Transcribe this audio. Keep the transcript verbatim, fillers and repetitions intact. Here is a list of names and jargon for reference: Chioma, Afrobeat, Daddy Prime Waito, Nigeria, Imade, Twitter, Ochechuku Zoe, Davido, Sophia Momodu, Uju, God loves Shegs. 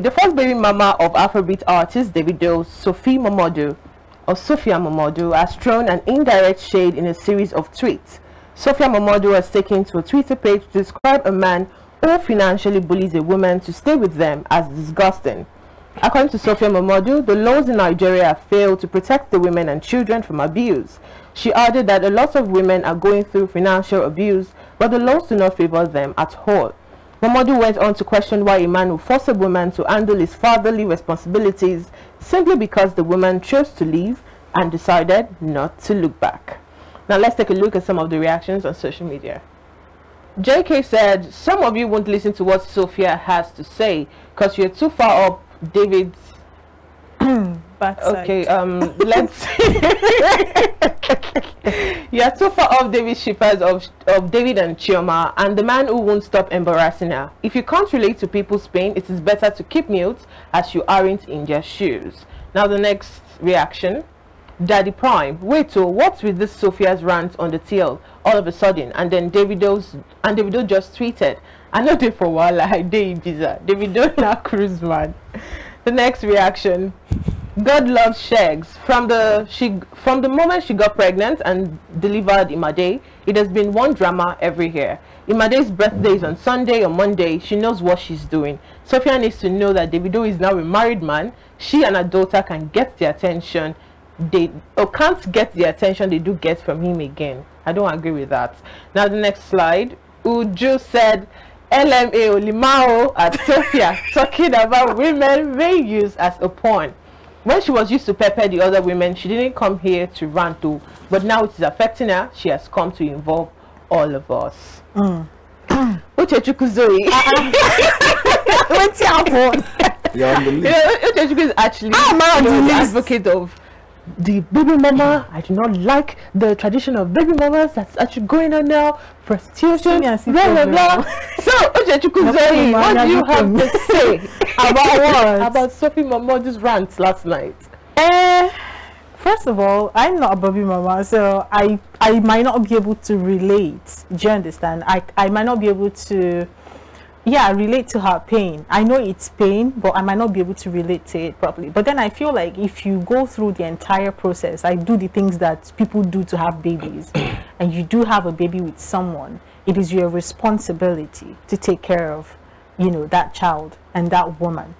The first baby mama of Afrobeat artist Davido, Sophia Momodu, or Sophia Momodu, has thrown an indirect shade in a series of tweets. Sophia Momodu has taken to a Twitter page to describe a man who financially bullies a woman to stay with them as disgusting. According to Sophia Momodu, the laws in Nigeria have failed to protect the women and children from abuse. She added that a lot of women are going through financial abuse, but the laws do not favor them at all. Momodu went on to question why a man would force a woman to handle his fatherly responsibilities simply because the woman chose to leave and decided not to look back. Now let's take a look at some of the reactions on social media. J K said, "Some of you won't listen to what Sophia has to say because you're too far up David's backside." Okay, um, let's see. You are too far off David Shippers of, of David and Chioma, and the man who won't stop embarrassing her. If you can't relate to people's pain, it is better to keep mute as you aren't in their shoes." Now the next reaction. Daddy Prime Waito, "What's with this Sophia's rant on the tail all of a sudden?" And then Davido's and Davido just tweeted, "I know they for a while, I did visa. Davido now cruise man." The next reaction. God Loves Shegs, from the she from the moment she got pregnant and delivered Imade, it has been one drama every year. Imade's birthday is on Sunday or Monday. She knows what she's doing. Sophia needs to know that Davido is now a married man. She and her daughter can get the attention they or can't get the attention they do get from him again. I don't agree with that. Now the next slide. Uju said, "L M A Olimao at Sophia talking about women may use as a pawn. When she was used to pepper the other women, she didn't come here to rant to, but now it is affecting her. She has come to involve all of us." Mm. Ochechuku Zoe. What's happening? You're on the list. Ochechuku is actually an advocate of the baby mama. I do not like the tradition of baby mamas that's actually going on now. Prostitution, blah blah blah. So Ochechuku Zoe, what do you have to say about what? About Sophia Momodu's rant last night? Uh, first of all, I'm not a baby mama, so I I might not be able to relate. Do you understand? I I might not be able to, yeah, relate to her pain. I know it's pain, but I might not be able to relate to it properly. But then I feel like if you go through the entire process, I do the things that people do to have babies, and you do have a baby with someone, it is your responsibility to take care of, you know, that child and that woman.